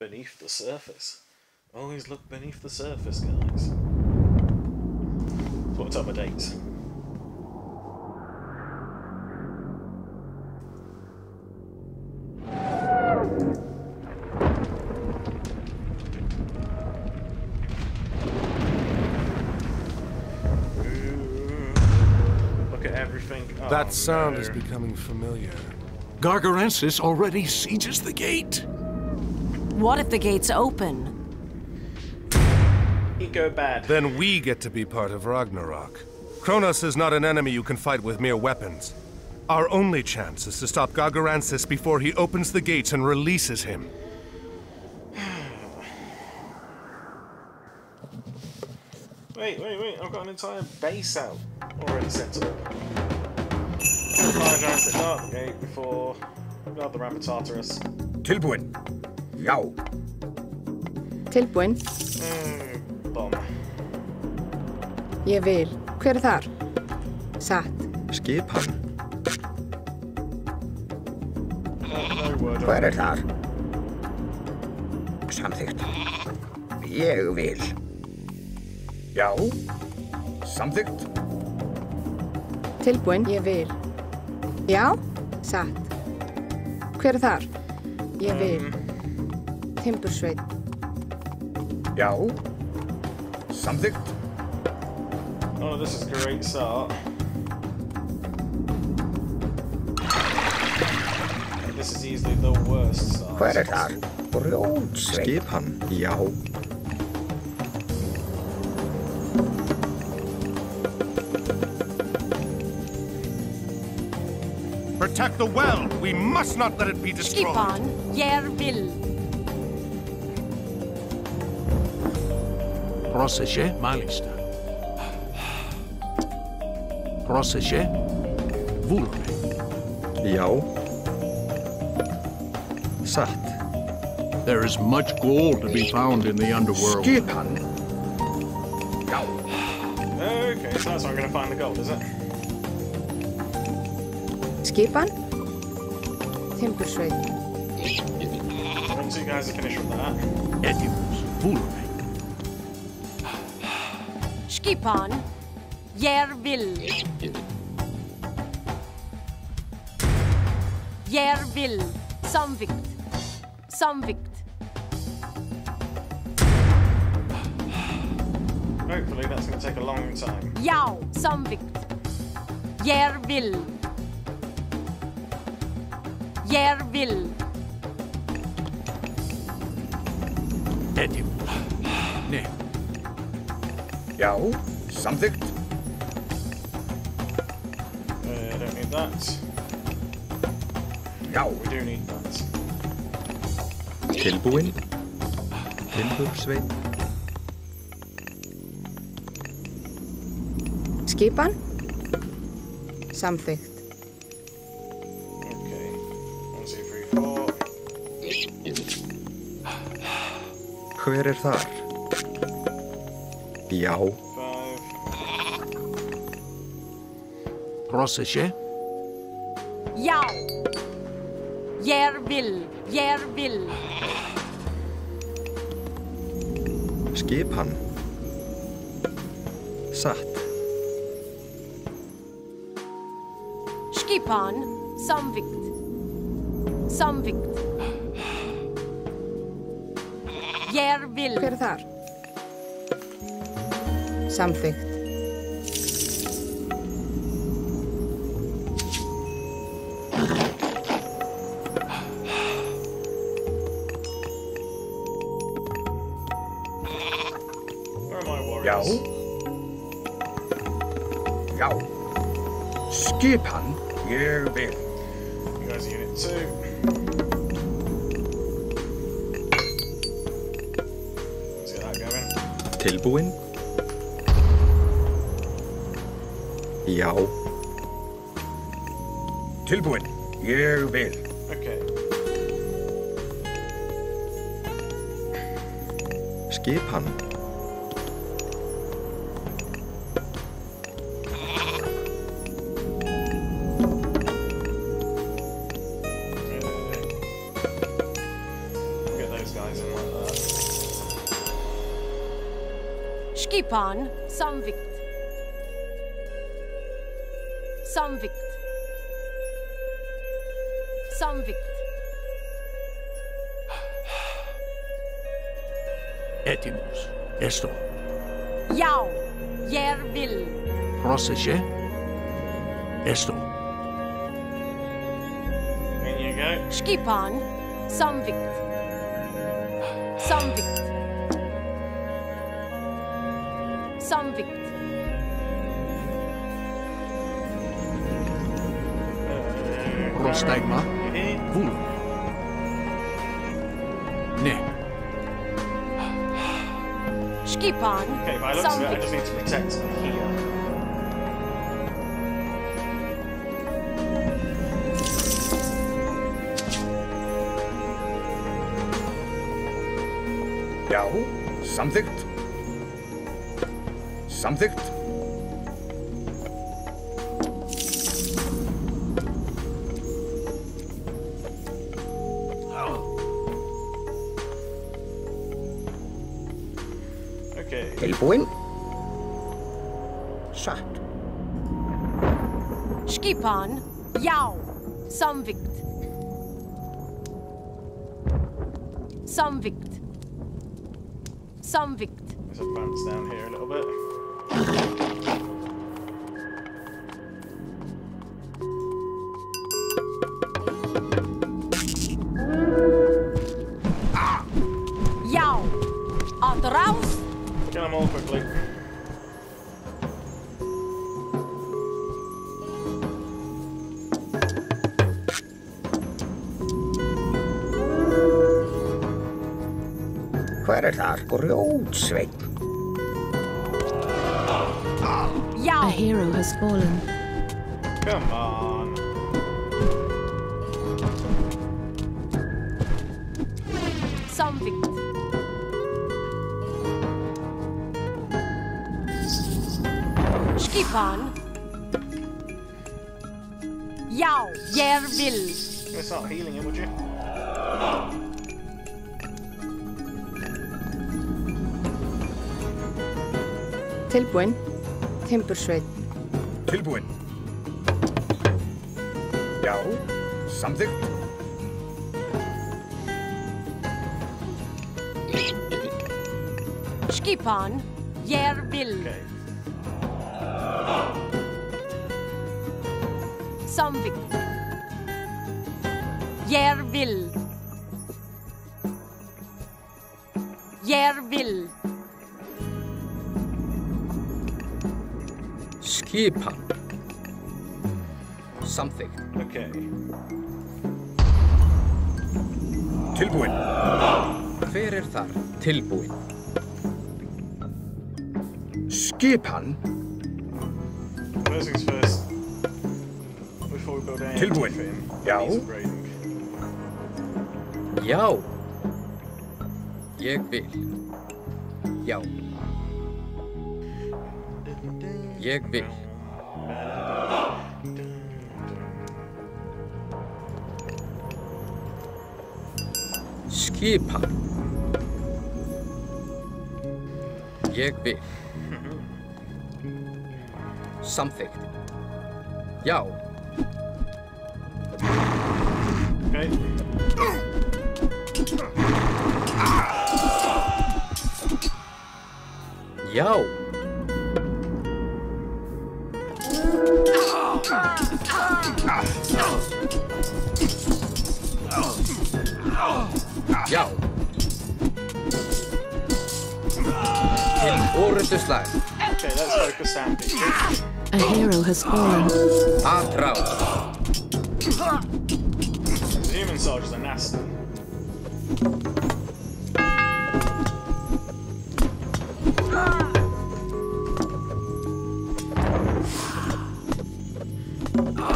beneath the surface. Always look beneath the surface, guys. So what's up with dates? That sound is becoming familiar. Gargarensis already sieges the gate. What if the gate's open? Ego bad. Then we get to be part of Ragnarok. Kronos is not an enemy you can fight with mere weapons. Our only chance is to stop Gargarensis before he opens the gates and releases him. Wait, I've got an entire base out already set up. Apologize, start the gate before the Rampataris. Tilbuin. Yow. Tilbuin. Bomb. Ég vil. Hver þar? Satt. Skipan. Hver þar? Samþykkt. Ég vil. Já. Samþykkt. Tilbuin. Ég vil. Já, satt. Hver þar? Ég vil. Timbursveit. Já, samþykkt. Oh, this is a great start. This is easily the worst start. Hver þar? Brjónsveit. Skipan, já. Protect the well! We must not let it be destroyed! Skipan, ég vil. Πρόσεχε, μάλιστα. Πρόσεχε, βούλωνε. Já. Satt. There is much gold to be found in the underworld. Skipan. Já. Okay, so that's how I'm going to find the gold, is it? Skipan? Timbersway. Once you guys are finished with that. Edimus, Vulve. Skipan, Jervil, Samvikt. Hopefully that's going to take a long time. Yao, Samvikt. Jervil. Jervil. Edim. Ne. Ja, something. I don't need that. No, we do need that. Tilbuin. Tilbursvein. Skipan. Something. Hver þar? Já. Prosesje? Já. Ég vil. Skipan. Satt. Skipan, samvikt. Jervil. Hver þar? Samþykkt. Já. Já. Skipan. Jervil. You guys are unit 2. Tilbuin? Já. Tilbuin. Ég vil. Okay. Skipan. those guys in like that. Skipan, Samvikt. Samvikt. Samvikt. Etimus, esto. Yao, Yervil. Proseche, esto. In you go. Skipan, Samvikt. Samvikt. Samvikt. Prostagma, Vuln. Ne. Skipan. Okay, by the looks of it, I just need to protect here. Yao, something? Something? Point. Shot. Skipan, Yao, Samvikt. Samvikt. Samvikt. Let's advance down here a little bit. Yao, on the route. Kill them all quickly. A hero has fallen. Come on. Something. Skipan. Yao, Yervil. You'd start healing it, would you? Tilbúin. Timbersveit. Tilbúin. Yao, something. Skipan, Yervil. Okay. Samvikt. Yervil. Yervil. Skipan. Something. Okay. Tilbúin. Hver þar tilbúin? Skipan. First things first. Before we build any for him, Yao. Yao. Ég vil. Yao. Ég vil. Skipa. Ég vil. Something. Yao. Okay. Yao. Yao. In order to slide. Okay, let's focus on Sandy. A hero has fallen. The human soldiers are nasty.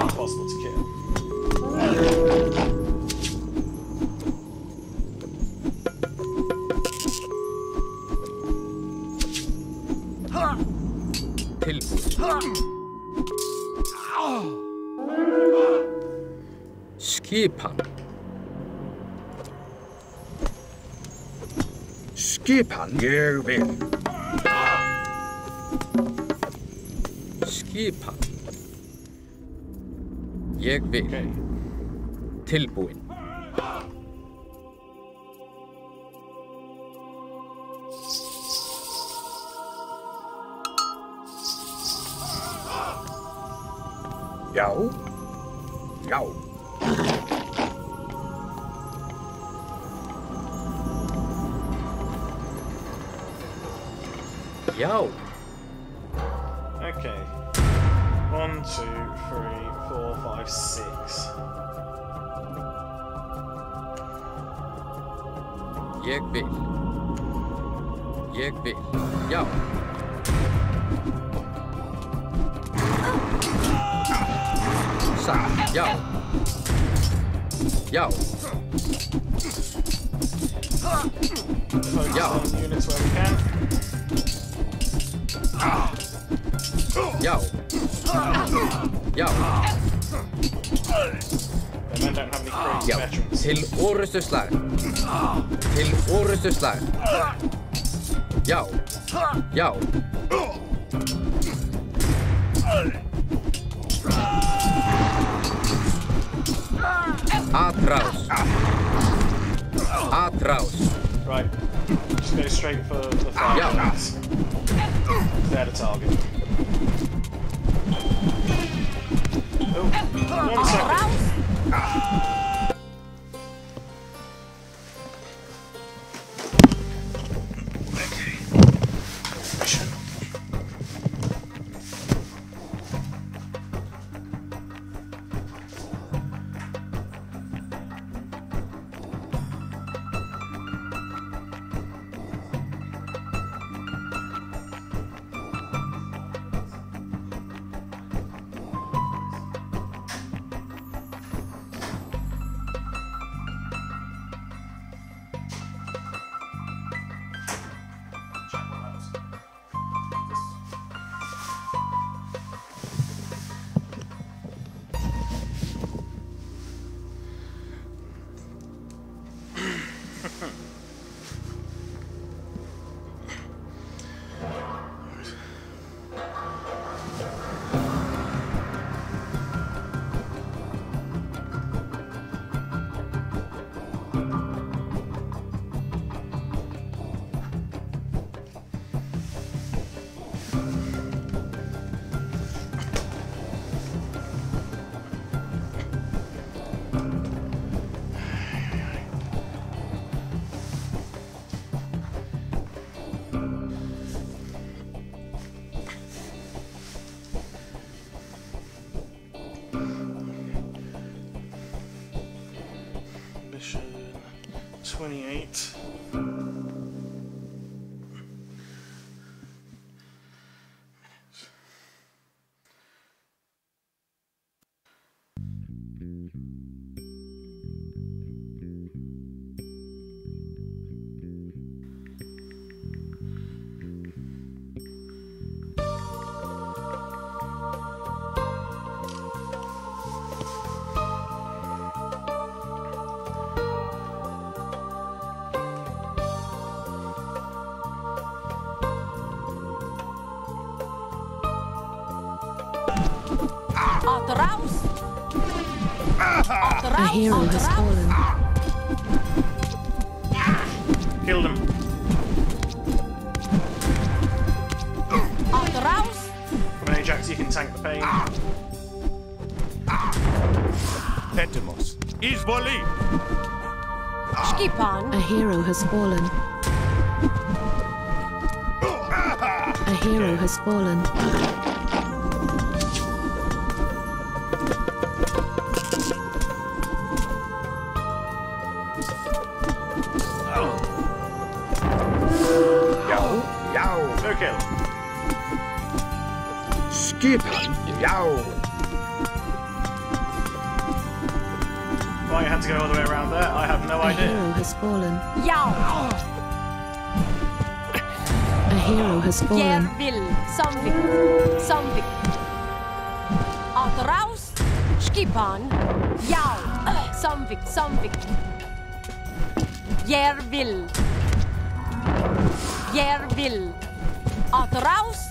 Impossible to kill. Skipan. Skipan. You win. Skipan. Ég vil. Okay. Tilbúin. Já. Já. Já. Okay. 1, 2, 3, 4, 5, 6. Ég vil. Ég vil. Já. Yo. Yo. Yo. Units where we can. Yo. Yo. The men don't have any crazy veterans. Til orrustuslag. Til orrustuslag. Yo. Yo. Atraus. Atraus. Right. Just go straight for the fire. Yeah. They're the target. Oh, 1 second. Okay. Mission. The hero has fallen. Killed him. From an Ajax, you can tank the pain. Petamos. Isboli. Skipan. A hero has fallen. A hero has fallen. Why you had to go all the way around there? I have no idea. A hero has fallen. A hero has fallen. Something. Something. Atraus. Skipan. Something. Something. Jervil. Jer will. Atraus.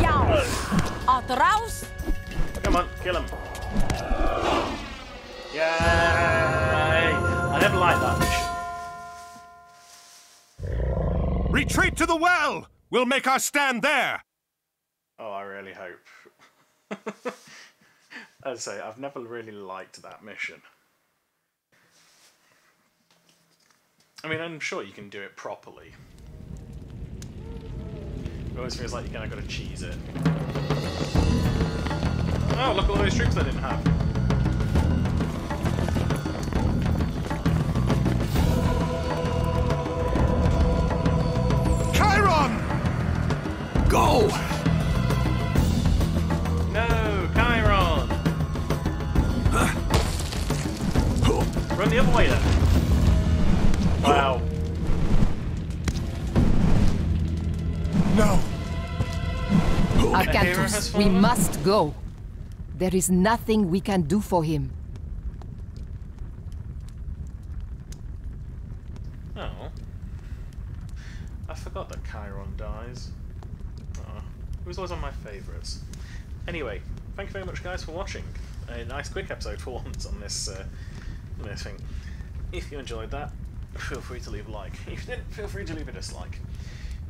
Yow. Atraus. Come on, kill him. Yay! I never liked that mission. Retreat to the well! We'll make our stand there! Oh, I really hope. I'd say, I've never really liked that mission. I mean, I'm sure you can do it properly. It always feels like you kind of got to cheese it. Oh, look at all those troops I didn't have. Chiron! Go! No, Chiron! Huh? Run the other way then. Wow. No. Arcanthus, we must go. There is nothing we can do for him. Oh. I forgot that Chiron dies. Oh, it was always on my favourites. Anyway, thank you very much, guys, for watching. A nice quick episode for once on this thing. If you enjoyed that, feel free to leave a like. If you didn't, feel free to leave a dislike.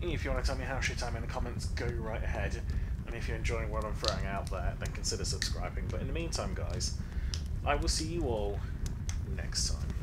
If you want to tell me how shit I'm in the comments, go right ahead. And if you're enjoying what I'm throwing out there, then consider subscribing. But in the meantime, guys, I will see you all next time.